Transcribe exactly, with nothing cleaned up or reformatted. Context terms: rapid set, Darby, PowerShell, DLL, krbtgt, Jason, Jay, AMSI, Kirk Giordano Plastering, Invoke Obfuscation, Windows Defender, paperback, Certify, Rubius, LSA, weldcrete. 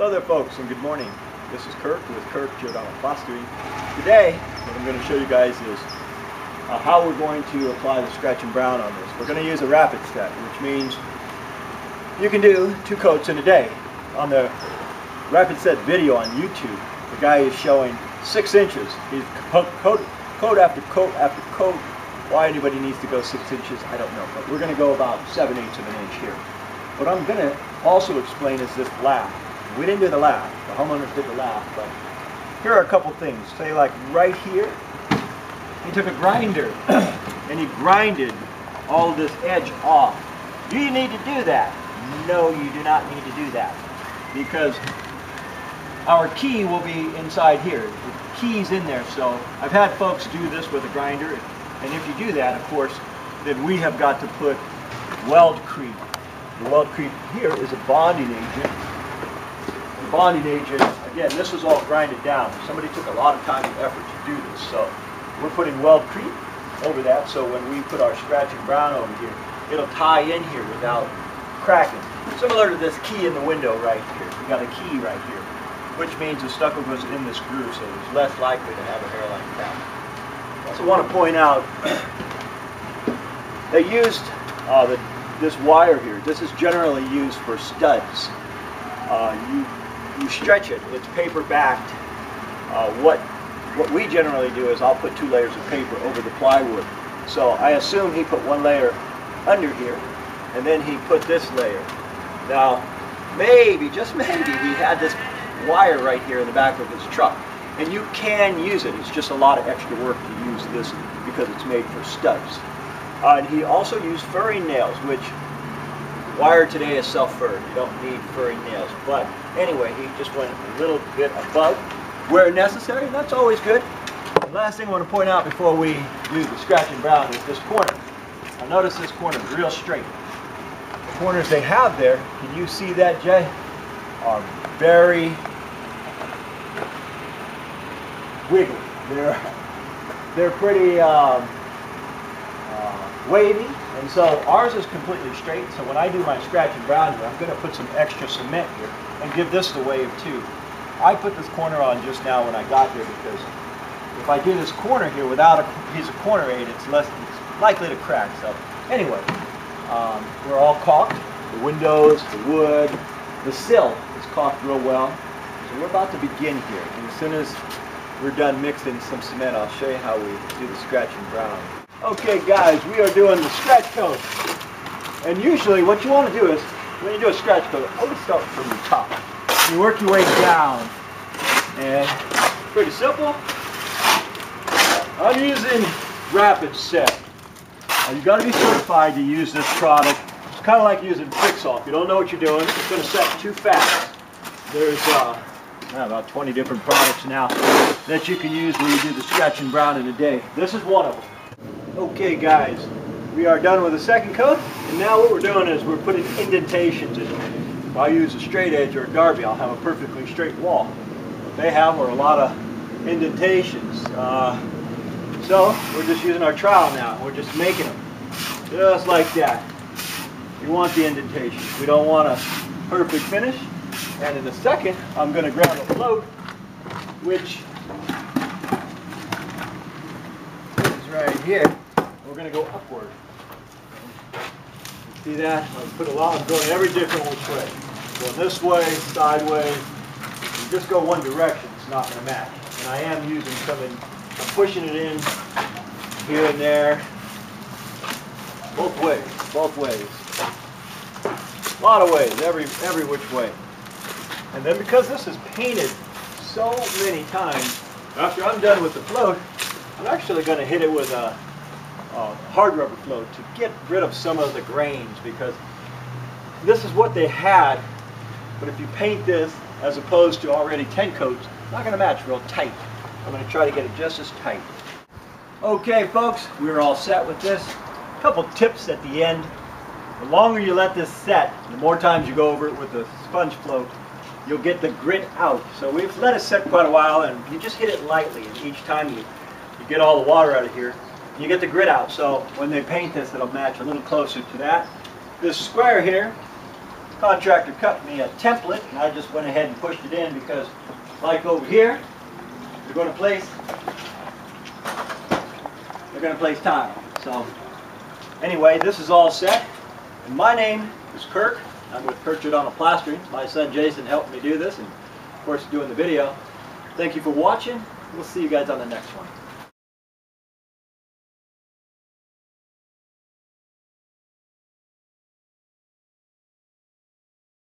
Hello there folks, and good morning. This is Kirk with Kirk Giordano Plastering. Today what I'm going to show you guys is uh, how we're going to apply the scratch and brown on this. We're going to use a rapid set, which means you can do two coats in a day. On the rapid set video on YouTube, the guy is showing six inches. He's coat, coat after coat after coat. Why anybody needs to go six inches, I don't know, but we're going to go about seven eighths of an inch here. What I'm going to also explain is this lap. We didn't do the lap, the homeowners did the lap, but here are a couple things. Say like right here, he took a grinder and he grinded all this edge off. Do you need to do that? No, you do not need to do that, because our key will be inside here. The key's in there, so I've had folks do this with a grinder, and if you do that, of course, then we have got to put weldcrete. The weldcrete here is a bonding agent. Bonding agent, again, this is all grinded down. Somebody took a lot of time and effort to do this, so we're putting weldcrete over that, so when we put our scratch and brown over here, it'll tie in here without cracking. Similar to this key in the window right here. We got a key right here, which means the stucco goes in this groove, so it's less likely to have a hair like that. I also want to point out, they used uh, the, this wire here. This is generally used for studs. Uh, you You stretch it, it's paper backed. Uh, what, what we generally do is I'll put two layers of paper over the plywood. So I assume he put one layer under here, and then he put this layer. Now, maybe, just maybe, he had this wire right here in the back of his truck. And you can use it, it's just a lot of extra work to use this because it's made for studs. Uh, and he also used furring nails, which wire today is self-furred. You don't need furry nails. But anyway, he just went a little bit above where necessary. That's always good. The last thing I want to point out before we do the scratch and brown is this corner. Now notice this corner is real straight. The corners they have there, can you see that, Jay? Are very wiggly. They're, they're pretty um, uh, wavy. And so ours is completely straight, so when I do my scratch and brown here, I'm going to put some extra cement here and give this the wave too. I put this corner on just now when I got here, because if I do this corner here without a piece of corner aid, it's less it's likely to crack. So anyway, um, we're all caulked. The windows, the wood, the sill is caulked real well. So we're about to begin here, and as soon as we're done mixing some cement, I'll show you how we do the scratch and brown. Okay guys, we are doing the scratch coat. And usually what you want to do is, when you do a scratch coat, always start from the top. You work your way down. And pretty simple. I'm using rapid set. Now, you've got to be certified to use this product. It's kind of like using Fix-All. If you don't know what you're doing, it's going to set too fast. There's uh, about twenty different products now that you can use when you do the scratch and brown in a day. This is one of them. Okay guys, we are done with the second coat, and now what we're doing is we're putting indentations in it. If I use a straight edge or a Darby, I'll have a perfectly straight wall. What they have are a lot of indentations. Uh, so we're just using our trowel now. We're just making them. Just like that. You want the indentations. We don't want a perfect finish. And in a second, I'm going to grab a float, which is right here. We're going to go upward. See that? I've put a lot of going every different which way. Going this way, sideways. You just go one direction, it's not going to match. And I am using some, in, I'm pushing it in here and there. Both ways, both ways. A lot of ways, every, every which way. And then because this is painted so many times, after I'm done with the float, I'm actually going to hit it with a Uh, hard rubber float to get rid of some of the grains, because this is what they had, but if you paint this as opposed to already ten coats, it's not going to match real tight. I'm going to try to get it just as tight. Okay folks, we're all set with this. A couple tips at the end. The longer you let this set, the more times you go over it with the sponge float, you'll get the grit out. So we've let it set quite a while, and you just hit it lightly, and each time you, you get all the water out of here, you get the grit out, so when they paint this, it'll match a little closer to that. This square here, contractor cut me a template, and I just went ahead and pushed it in because, like over here, they're going to place they're going to place tile. So anyway, this is all set. And my name is Kirk. I'm with Kirk Giordano Plastering. My son Jason helped me do this, and of course doing the video. Thank you for watching. We'll see you guys on the next one.